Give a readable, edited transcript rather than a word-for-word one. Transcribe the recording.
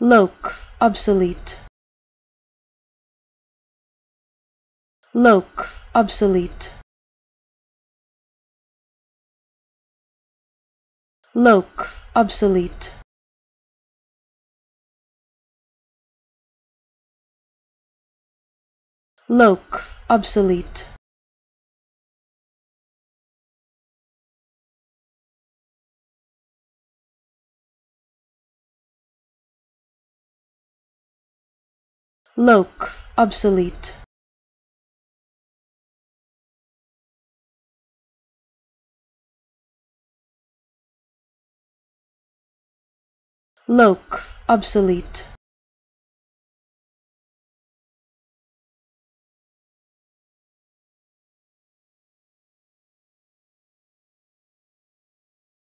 Lowk, obsolete. Lowk, obsolete. Lowk, obsolete. Lowk, obsolete. Lowk, obsolete. Lowk, obsolete.